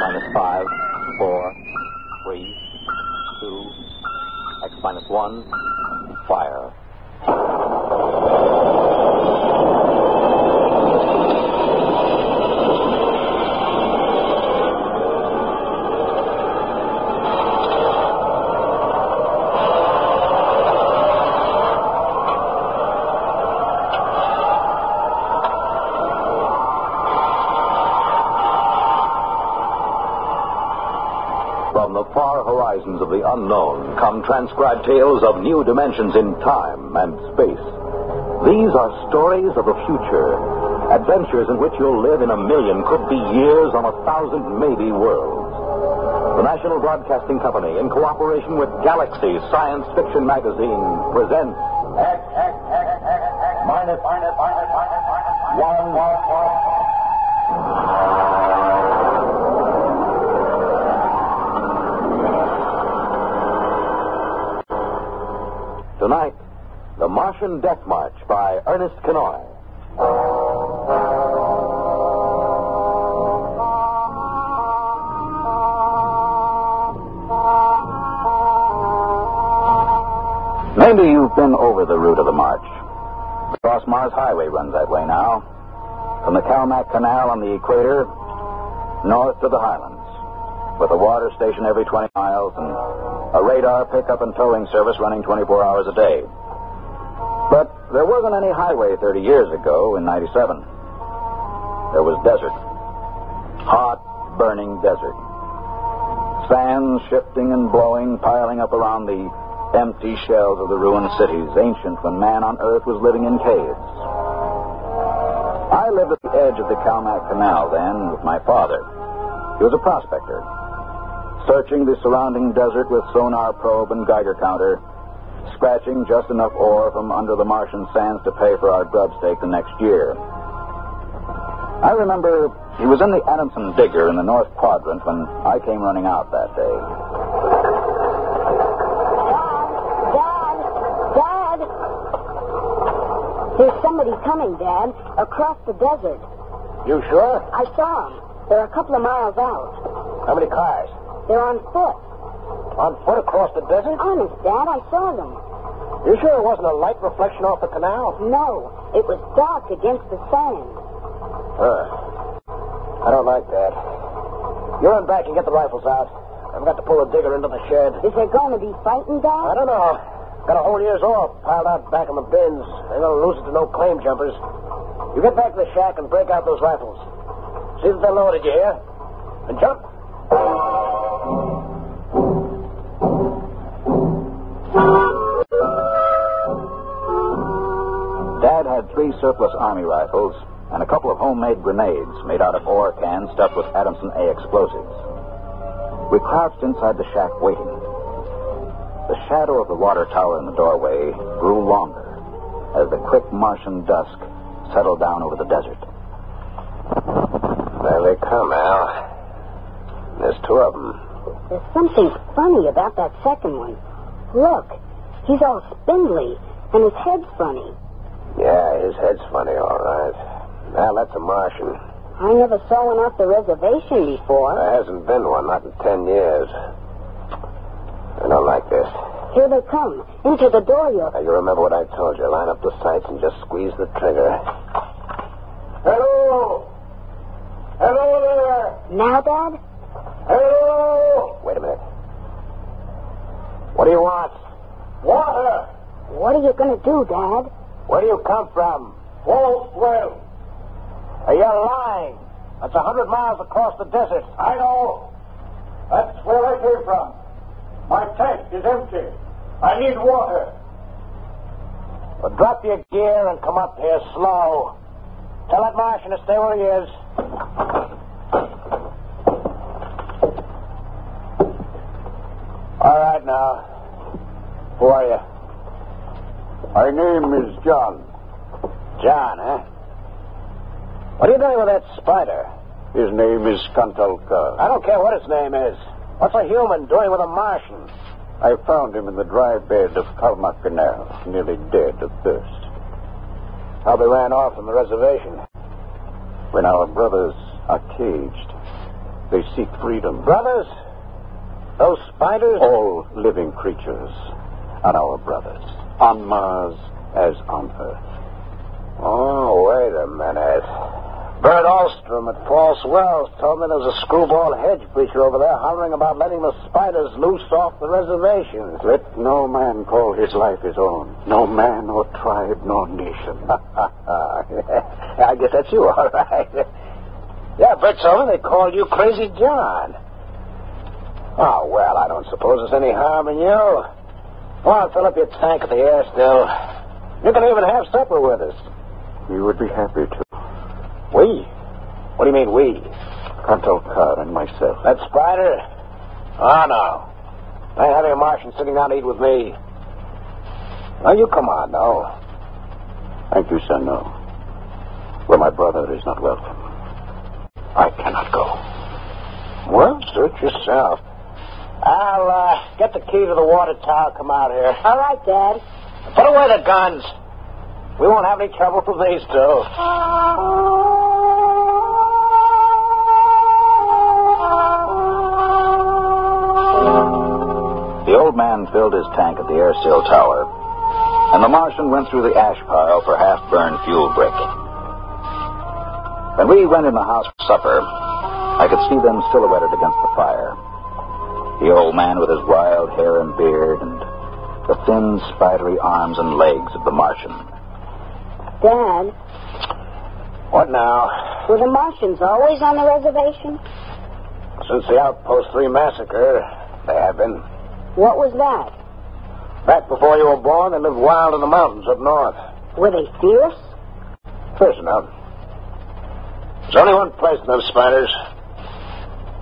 X-5, 4, 3, 2, X-1, fire. Of the unknown come transcribed tales of new dimensions in time and space. These are stories of the future, adventures in which you'll live in a million, could be years, on 1,000 maybe worlds. The National Broadcasting Company, in cooperation with Galaxy Science Fiction Magazine, presents X Minus One. Tonight, The Martian Death March by Ernest Kinoy. Maybe you've been over the route of the march. The Cross Mars Highway runs that way now. From the Kalmak Canal on the equator, north to the highlands, with a water station every 20 miles and a radar pickup and towing service running 24 hours a day. But there wasn't any highway 30 years ago in 97. There was desert. Hot, burning desert. Sand shifting and blowing, piling up around the empty shells of the ruined cities, ancient when man on Earth was living in caves. I lived at the edge of the Kalmak Canal then with my father. He was a prospector, searching the surrounding desert with sonar probe and Geiger counter, scratching just enough ore from under the Martian sands to pay for our grub stake the next year. I remember he was in the Adamson Digger in the North Quadrant when I came running out that day. Dad! There's somebody coming, Dad, across the desert. You sure? I saw him. They're a couple of miles out. How many cars? They're on foot. On foot across the desert? Honest, Dad, I saw them. You sure it wasn't a light reflection off the canal? No, it was dark against the sand. I don't like that. You run back and get the rifles out. I've got to pull the digger into the shed. Is there going to be fighting, Dad? I don't know. Got a whole year's oil piled out back in the bins. They're going to lose it to no claim jumpers. You get back to the shack and break out those rifles. See that they're loaded, you hear? And jump. Three surplus army rifles and a couple of homemade grenades made out of ore cans stuffed with Adamson A explosives. We crouched inside the shack waiting. The shadow of the water tower in the doorway grew longer as the quick Martian dusk settled down over the desert. There they come, Al. There's two of them. There's something funny about that second one. Look, he's all spindly and his head's funny. Yeah, his head's funny, all right. Now, that's a Martian. I never saw one off the reservation before. There hasn't been one, not in 10 years. I don't like this. Here they come. Into the door, you... Now, you remember what I told you. Line up the sights and just squeeze the trigger. Hello! Hello there! Now, Dad? Hello! Wait a minute. What do you want? Water! What are you going to do, Dad? Where do you come from? Wolfville. Are you lying? That's 100 miles across the desert. I know. That's where I came from. My tank is empty. I need water. Well, drop your gear and come up here slow. Tell that Martian to stay where he is. All right, now. Who are you? My name is John. John, huh? What are you doing with that spider? His name is Skuntalka. I don't care what his name is. What's a human doing with a Martian? I found him in the dry bed of Kalmak Canal, nearly dead of thirst. How they ran off from the reservation. When our brothers are caged, They seek freedom. Brothers? Those spiders? All living creatures are our brothers, on Mars as on Earth. Oh, wait a minute. Bert Alstrom at False Wells told me there was a screwball hedge preacher over there hollering about letting the spiders loose off the reservation. Let no man call his life his own. No man or tribe nor nation. I guess that's you, all right. Yeah, Bert Sullivan, they called you Crazy John. Oh, well, I don't suppose there's any harm in you. Come on, fill up your tank at the air still. You can even have supper with us. We would be happy to. We? What do you mean, we? Tonto Carr and myself. That spider? Oh, no. I ain't having a Martian sitting down to eat with me. Now, you come on, no. Thank you, sir, no. Where my brother is not welcome, I cannot go. Well, search yourself. I'll get the key to the water tower. Come out here. All right, Dad. Put away the guns. We won't have any trouble from these two. The old man filled his tank at the air seal tower, and the Martian went through the ash pile for half-burned fuel brick. When we went in the house for supper, I could see them silhouetted against the fire. The old man with his wild hair and beard, and the thin, spidery arms and legs of the Martian. Dad. What now? Were the Martians always on the reservation? Since the Outpost 3 massacre, they have been. What was that? Back before you were born, they lived wild in the mountains up north. Were they fierce? Fierce enough. There's only one place in those spiders.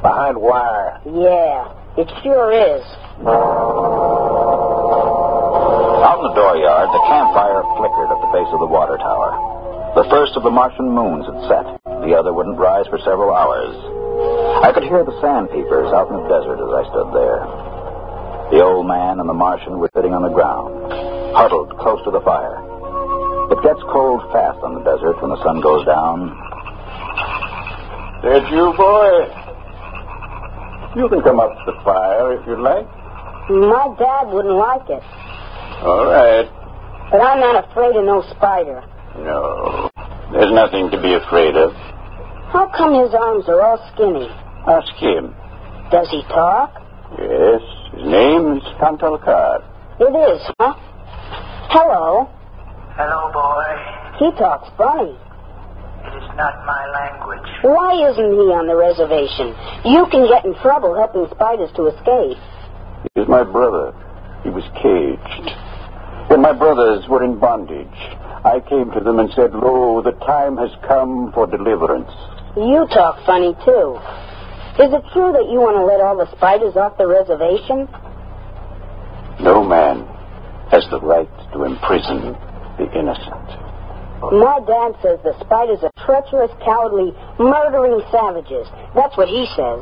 Behind wire. Yeah, it sure is. Out in the dooryard, the campfire flickered at the base of the water tower. The first of the Martian moons had set. The other wouldn't rise for several hours. I could hear the sandpeepers out in the desert as I stood there. The old man and the Martian were sitting on the ground, huddled close to the fire. It gets cold fast on the desert when the sun goes down. Did you, boy? You can come up to the fire if you like. My dad wouldn't like it. All right. But I'm not afraid of no spider. No. There's nothing to be afraid of. How come his arms are all skinny? Ask him. Does he talk? Yes. His name is Tonto Carr. It is, huh? Hello. Hello, boy. He talks funny. It is not my language. Why isn't he on the reservation? You can get in trouble helping spiders to escape. He's my brother. He was caged. When my brothers were in bondage, I came to them and said, "Lo, the time has come for deliverance." You talk funny, too. Is it true that you want to let all the spiders off the reservation? No man has the right to imprison the innocent. My dad says the spiders are treacherous, cowardly, murdering savages. That's what he says.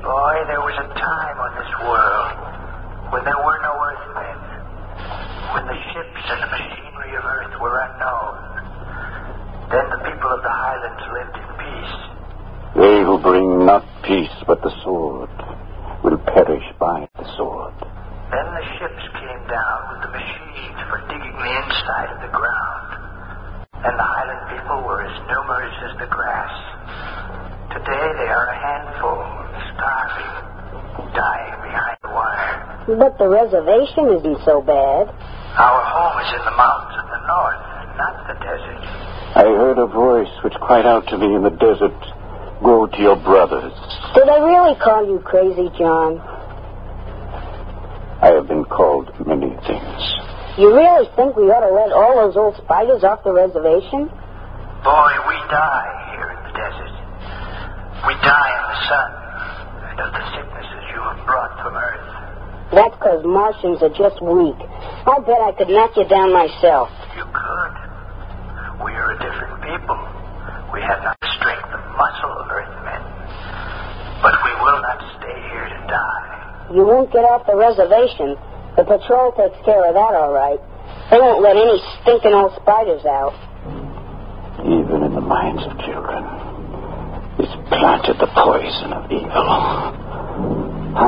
Boy, there was a time on this world when there were no Earthmen, when the ships and the machinery of Earth were unknown. Then the people of the Highlands lived in peace. They who bring not peace but the sword will perish by the sword. Then the ships came down with the machines for digging the inside of the ground, and the Highland people were as numerous as the grass. Today they are a handful, starving, dying behind the wire. But the reservation isn't so bad. Our home is in the mountains of the north, not the desert. I heard a voice which cried out to me in the desert, "Go to your brothers." Did they really call you Crazy John? I have been called many things. You really think we ought to let all those old spiders off the reservation? Boy, we die here in the desert. We die in the sun and of the sicknesses you have brought from Earth. That's because Martians are just weak. I bet I could knock you down myself. You could. We are a different people. We have not the strength and muscle of Earthmen. But we will not stay here to die. You won't get off the reservation. The patrol takes care of that all right. They won't let any stinking old spiders out. Even in the minds of children, this planted the poison of evil. How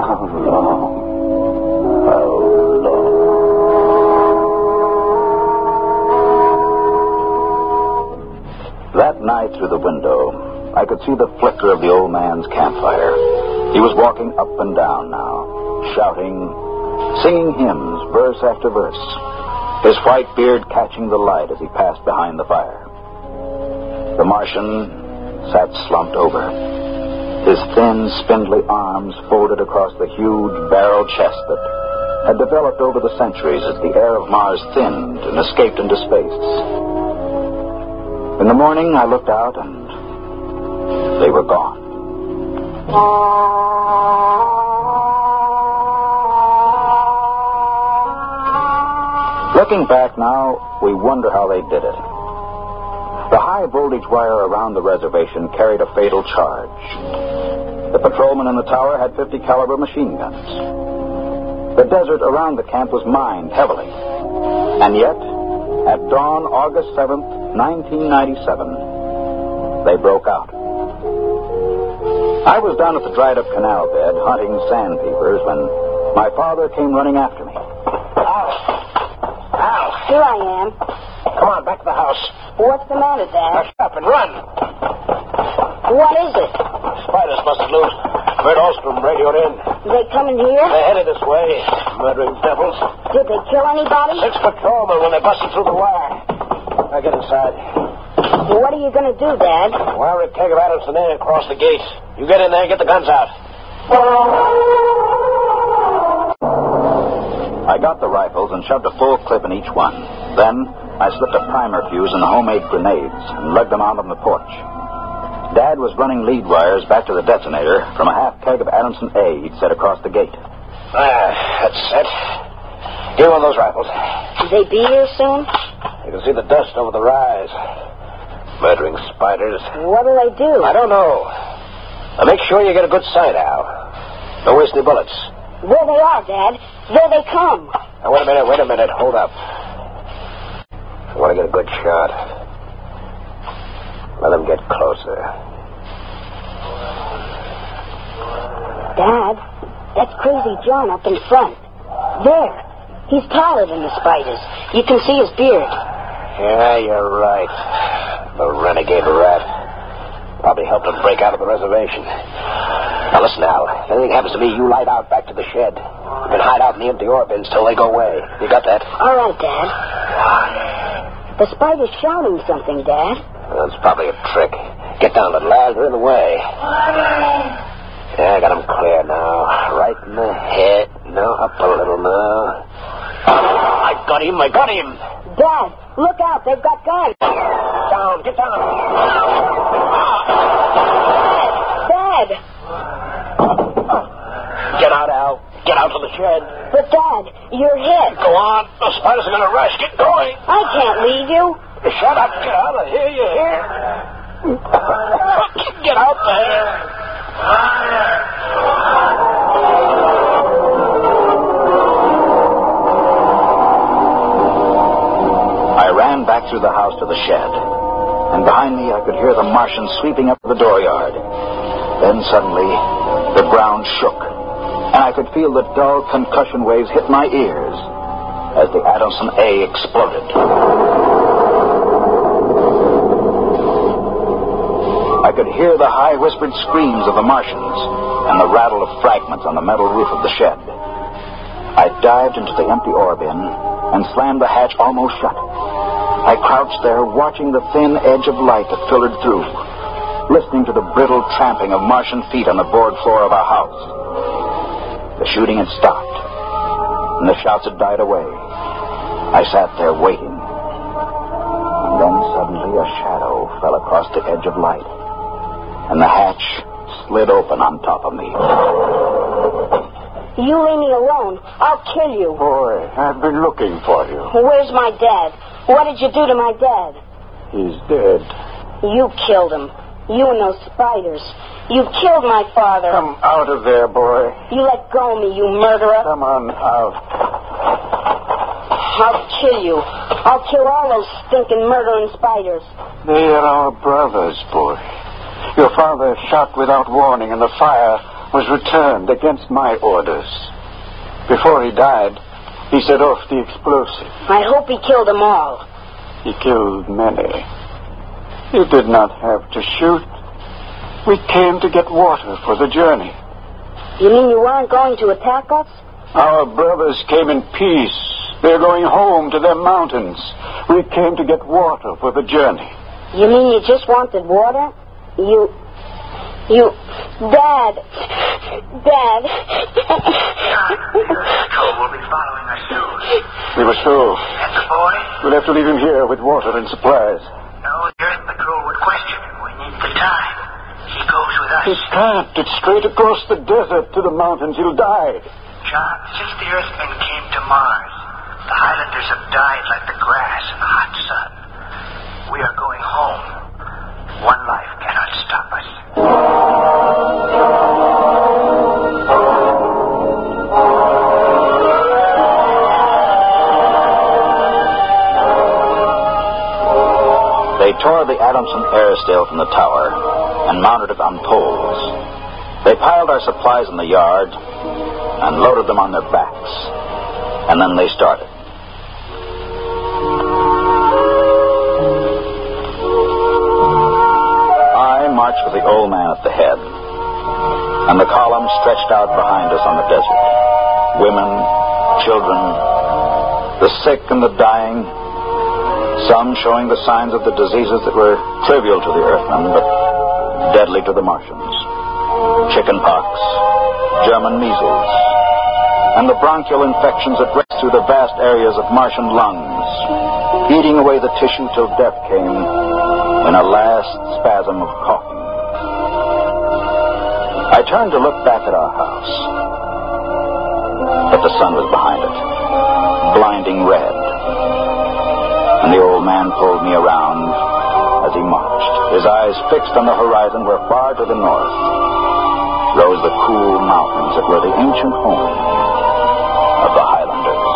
long? That night through the window, I could see the flicker of the old man's campfire. He was walking up and down now, shouting, singing hymns, verse after verse, his white beard catching the light as he passed behind the fire. The Martian sat slumped over, his thin, spindly arms folded across the huge barrel chest that had developed over the centuries as the air of Mars thinned and escaped into space. In the morning, I looked out, and they were gone. Looking back now, we wonder how they did it. The high-voltage wire around the reservation carried a fatal charge. The patrolmen in the tower had 50-caliber machine guns. The desert around the camp was mined heavily. And yet, at dawn, August 7th, 1997, they broke out. I was down at the dried-up canal bed hunting sandpipers when my father came running after me. Al! Al! Here I am. Come on, back to the house. What's the matter, Dad? Shut up and run. What is it? Spiders must have loose. Bert Ostrom radioed in. They coming here? They headed this way. Murdering devils. Did they kill anybody? 6 patrolmen when they busted through the wire. Now get inside. What are you going to do, Dad? Wire a keg of Adamson air across the gate. You get in there and get the guns out. I got the rifles and shoved a full clip in each one. Then I slipped a primer fuse and homemade grenades and lugged them out on the porch. Dad was running lead wires back to the detonator from a half keg of Adamson A he'd set across the gate. That's set. Give one of those rifles. Will they be here soon? You can see the dust over the rise. Murdering spiders. What do they do? I don't know. Now make sure you get a good sight, Al. Don't waste any bullets. There they are, Dad. There they come. Now, wait a minute. Hold up. I want to get a good shot. Let them get closer. Dad, that's Crazy John up in front. There. He's taller than the spiders. You can see his beard. Yeah, you're right. The renegade rat. Probably helped him break out of the reservation. Now listen, Al. If anything happens to me, you light out back to the shed. You can hide out in the empty ore bins till they go away. You got that? All right, Dad. The spider's shouting something, Dad. Well, it's probably a trick. Get down, little lad. They're in the way. Yeah, I got them clear now. Right in the head. Now up a little now. Oh, I got him. Dad, look out. They've got guns. Down. Get down. Dad. Get out, Al. Get out of the shed. But, Dad, your head. Go on. The spiders are going to rush. Get going. I can't leave you. Shut up. Get out of here. You hear? Get out there. I ran back through the house to the shed. And behind me, I could hear the Martian sweeping up the dooryard. Then suddenly, the ground shook. And I could feel the dull concussion waves hit my ears as the Adamson A exploded. I could hear the high whispered screams of the Martians and the rattle of fragments on the metal roof of the shed. I dived into the empty ore bin and slammed the hatch almost shut. I crouched there, watching the thin edge of light that filtered through, listening to the brittle tramping of Martian feet on the board floor of our house. The shooting had stopped, and the shouts had died away. I sat there waiting. And then suddenly a shadow fell across the edge of light, and the hatch slid open on top of me. You leave me alone. I'll kill you. Boy, I've been looking for you. Where's my dad? What did you do to my dad? He's dead. You killed him. You and those spiders. You killed my father. Come out of there, boy. You let go of me, you murderer. Come on out. I'll kill you. I'll kill all those stinking murdering spiders. They are our brothers, boy. Your father shot without warning, and the fire was returned against my orders. Before he died, he set off the explosive. I hope he killed them all. He killed many. You did not have to shoot. We came to get water for the journey. You mean you weren't going to attack us? Our brothers came in peace. They're going home to their mountains. We came to get water for the journey. You mean you just wanted water? Dad. Joel will be following us soon. We were sure. And the boy? We'll have to leave him here with water and supplies. No, the Earth Patrol would question him. We need the time. He goes with us. He can't. It's straight across the desert to the mountains. He'll die. John, since the Earthmen came to Mars, the Highlanders have died like the grass in the hot sun. We are going home. One life cannot stop us. They tore the Adamson Airedale from the tower and mounted it on poles. They piled our supplies in the yard and loaded them on their backs. And then they started. I marched with the old man at the head, and the column stretched out behind us on the desert. Women, children, the sick and the dying, some showing the signs of the diseases that were trivial to the Earthmen, but deadly to the Martians. Chicken pox, German measles, and the bronchial infections that raced through the vast areas of Martian lungs, eating away the tissue till death came in a last spasm of coughing. I turned to look back at our house, but the sun was behind it, blinding red, and the old man pulled me around as he marched, his eyes fixed on the horizon where far to the north rose the cool mountains that were the ancient home of the Highlanders.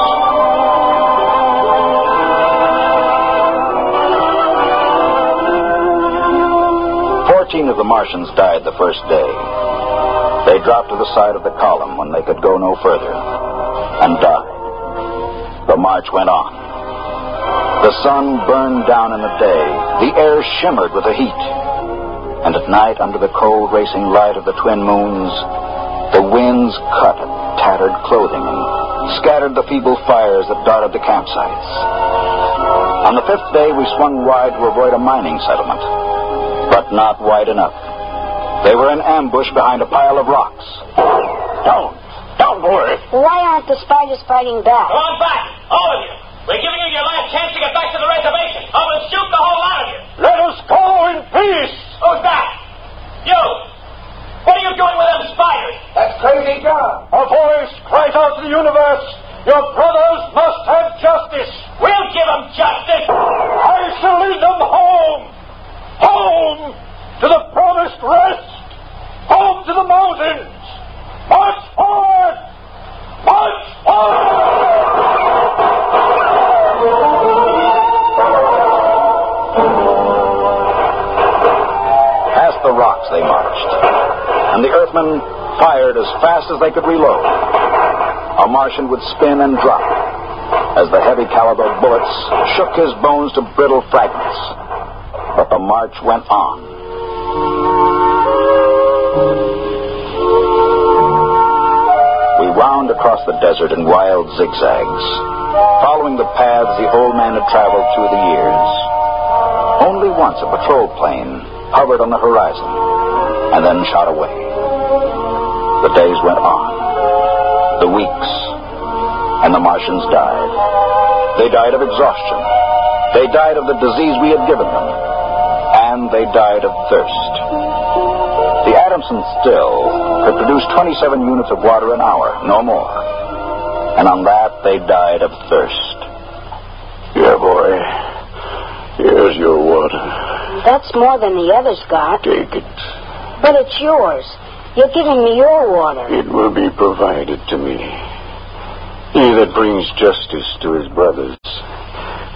Fourteen of the Martians died the first day. They dropped to the side of the column when they could go no further and died. The march went on. The sun burned down in the day. The air shimmered with the heat. And at night, under the cold racing light of the twin moons, the winds cut at tattered clothing and scattered the feeble fires that darted the campsites. On the fifth day, we swung wide to avoid a mining settlement, but not wide enough. They were in ambush behind a pile of rocks. Don't worry. Why aren't the spiders fighting back? Go on back, all of you. We're giving you your last chance to get back to the reservation, or we'll shoot the whole lot of you. Let us go in peace. Who's that? You. What are you doing with them spiders? That's crazy, John. A voice cries out to the universe. Your brothers must have justice. We'll give them justice. I shall lead them home. Home to the promised rest. Home to the mountains. March forward. March forward. The rocks they marched, and the Earthmen fired as fast as they could reload. A Martian would spin and drop as the heavy caliber bullets shook his bones to brittle fragments. But the march went on. We wound across the desert in wild zigzags, following the paths the old man had traveled through the years. Only once a patrol plane hovered on the horizon, and then shot away. The days went on, the weeks, and the Martians died. They died of exhaustion. They died of the disease we had given them, and they died of thirst. The Adamson still could produce 27 units of water an hour, no more. And on that, they died of thirst. Here, boy, here's your water. That's more than the others got. Take it. But it's yours. You're giving me your water. It will be provided to me. He that brings justice to his brothers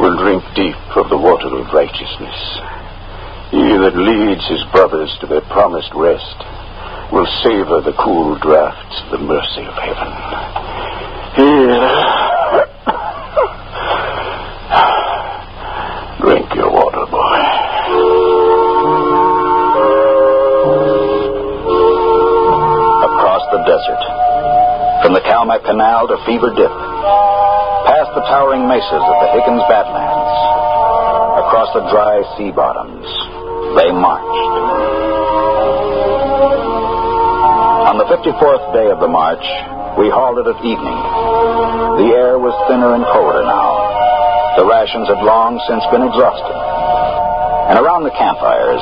will drink deep of the water of righteousness. He that leads his brothers to their promised rest will savor the cool draughts of the mercy of heaven. Here. Drink your water, boy. Across the desert, from the Kalmak Canal to Fever Dip, past the towering mesas of the Higgins Badlands, across the dry sea bottoms, they marched. On the 54th day of the march, we halted at evening. The air was thinner and colder now. The rations had long since been exhausted. And around the campfires,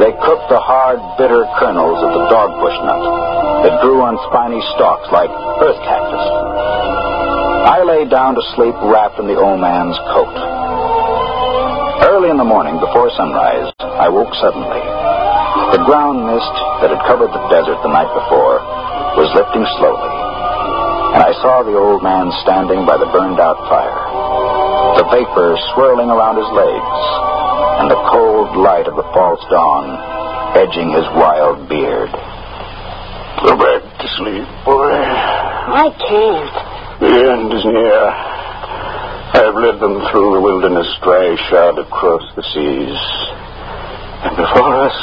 they cooked the hard, bitter kernels of the dog bush nut that grew on spiny stalks like earth cactus. I lay down to sleep wrapped in the old man's coat. Early in the morning, before sunrise, I woke suddenly. The ground mist that had covered the desert the night before was lifting slowly, and I saw the old man standing by the burned-out fire, the vapor swirling around his legs, and the cold light of the false dawn edging his wild beard. Go back to sleep, boy. I can't. The end is near. I have led them through the wilderness, dry shod across the seas. And before us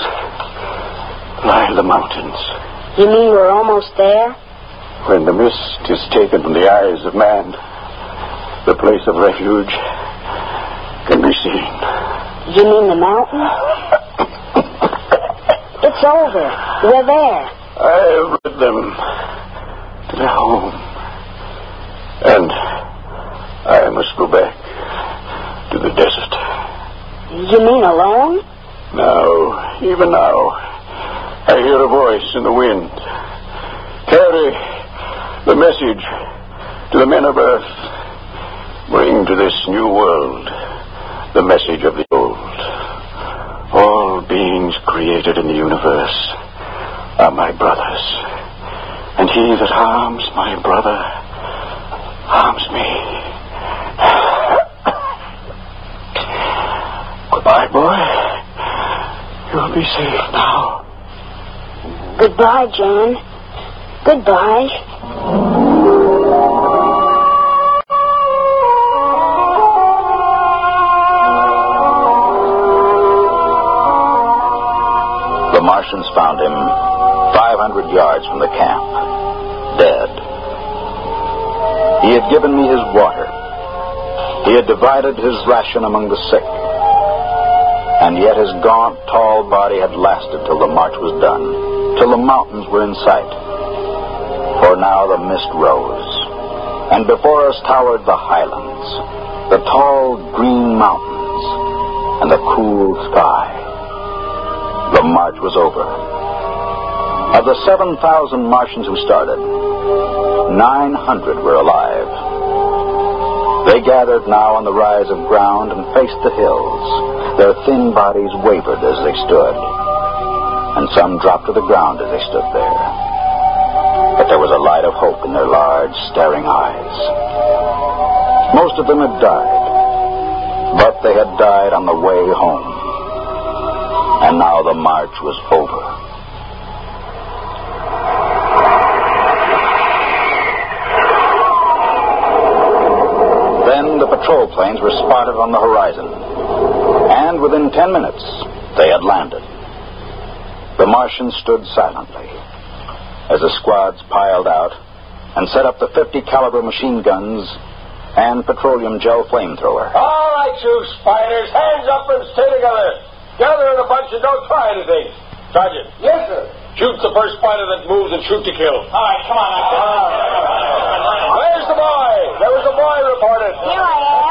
lie the mountains. You mean we're almost there? When the mist is taken from the eyes of man, the place of refuge can be seen. You mean the mountain? It's over. We're there. I have led them to their home. And I must go back to the desert. You mean alone? No, even now, I hear a voice in the wind. Carry the message to the men of earth. Bring to this new world the message of the old. All beings created in the universe are my brothers. And he that harms my brother harms me. Goodbye, boy. You'll be safe now. Goodbye, John. Goodbye. The Martians found him 500 yards from the camp, dead. He had given me his water. He had divided his ration among the sick. And yet his gaunt, tall body had lasted till the march was done, till the mountains were in sight. For now the mist rose, and before us towered the highlands, the tall green mountains, and the cool sky. The march was over. Of the 7,000 Martians who started, 900 were alive. They gathered now on the rise of ground and faced the hills. Their thin bodies wavered as they stood, and some dropped to the ground as they stood there. But there was a light of hope in their large, staring eyes. Most of them had died, but they had died on the way home. And now the march was over. Then the patrol planes were spotted on the horizon. And within 10 minutes, they had landed. The Martians stood silently as the squads piled out and set up the 50-caliber machine guns and petroleum gel flamethrower. All right, you spiders, hands up and stay together. Gather in a bunch and don't try anything. Sergeant. Yes, sir. Shoot the first spider that moves and shoot to kill. All right, come on. Where's the boy? There was a boy reported. Here I am.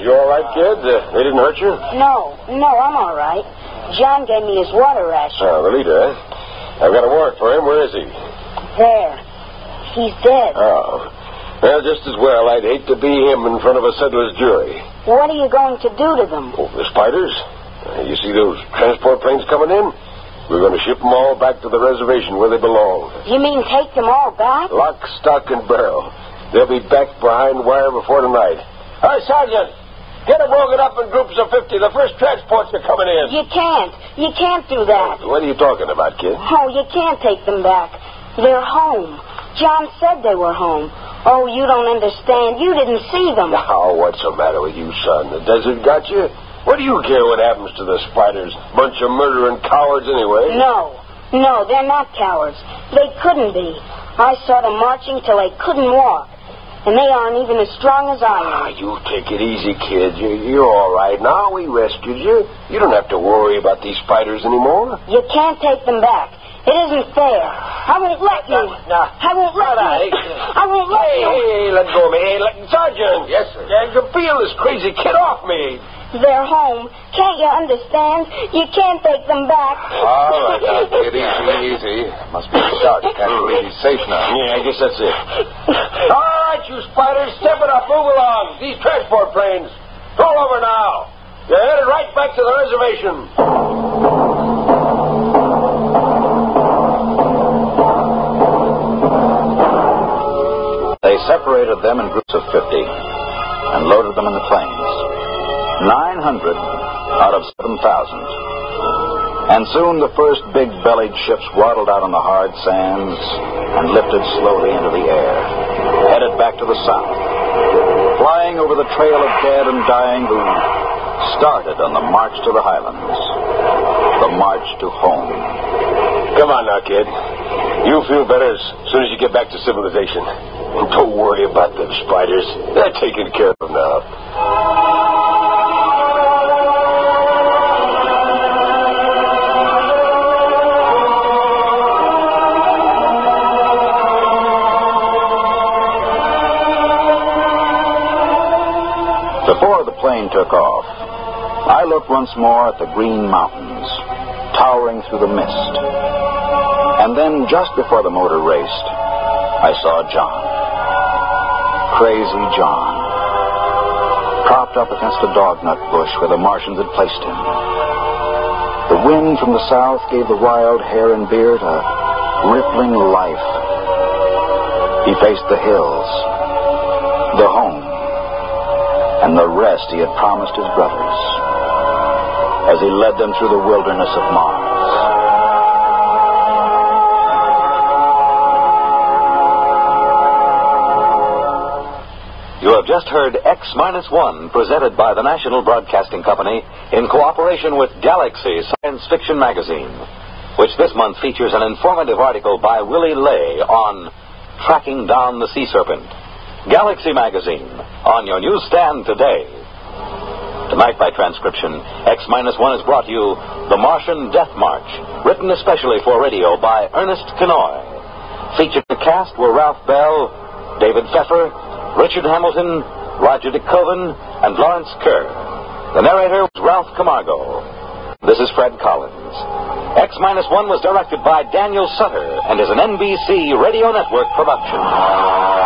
You all right, kid? They didn't hurt you? No, I'm all right. John gave me his water ration. Oh, the leader, eh? I've got a warrant for him. Where is he? There. He's dead. Oh. Well, just as well. I'd hate to be him in front of a settler's jury. What are you going to do to them? Oh, the spiders? You see those transport planes coming in? We're going to ship them all back to the reservation where they belong. You mean take them all back? Lock, stock, and barrel. They'll be back behind wire before tonight. All right, Sergeant. Get them broken up in groups of 50. The first transports are coming in. You can't. You can't do that. What are you talking about, kid? Oh, you can't take them back. They're home. John said they were home. Oh, you don't understand. You didn't see them. Oh, what's the matter with you, son? The desert got you? What do you care what happens to the spiders? Bunch of murdering cowards anyway. No, they're not cowards. They couldn't be. I saw them marching till they couldn't walk. And they aren't even as strong as I am. Ah, you take it easy, kid. You're all right now. We rescued you. You don't have to worry about these spiders anymore. You can't take them back. It isn't fair. I won't let you. I won't let you. Hey, let go of me. Hey, Sergeant. Yes, sir. You can feel this crazy kid off me. They're home. Can't you understand? You can't take them back. All right, now, kid. Easy. Must be the start. Can't believe he's safe now. Yeah, I guess that's it. All right, you spiders, step it up, move along. These transport planes, roll over now. You're headed right back to the reservation. They separated them in groups of 50 and loaded them in the planes. 900 out of 7,000. And soon the first big-bellied ships waddled out on the hard sands and lifted slowly into the air, headed back to the south. Flying over the trail of dead and dying who started on the march to the highlands, the march to home. Come on now, kid. You'll feel better as soon as you get back to civilization. And don't worry about them spiders. They're taken care of now. Before the plane took off, I looked once more at the green mountains, towering through the mist. And then, just before the motor raced, I saw John. Crazy John. Propped up against a dognut bush where the Martians had placed him. The wind from the south gave the wild hair and beard a rippling life. He faced the hills, the home, and the rest he had promised his brothers as he led them through the wilderness of Mars. You have just heard X Minus One, presented by the National Broadcasting Company in cooperation with Galaxy Science Fiction Magazine, which this month features an informative article by Willie Lay on Tracking Down the Sea Serpent. Galaxy Magazine, on your newsstand today. Tonight, by transcription, X Minus One has brought you The Martian Death March, written especially for radio by Ernest Kinoy. Featured in the cast were Ralph Bell, David Pfeffer, Richard Hamilton, Roger DeCoven, and Lawrence Kerr. The narrator was Ralph Camargo. This is Fred Collins. X Minus One was directed by Daniel Sutter and is an NBC Radio Network production.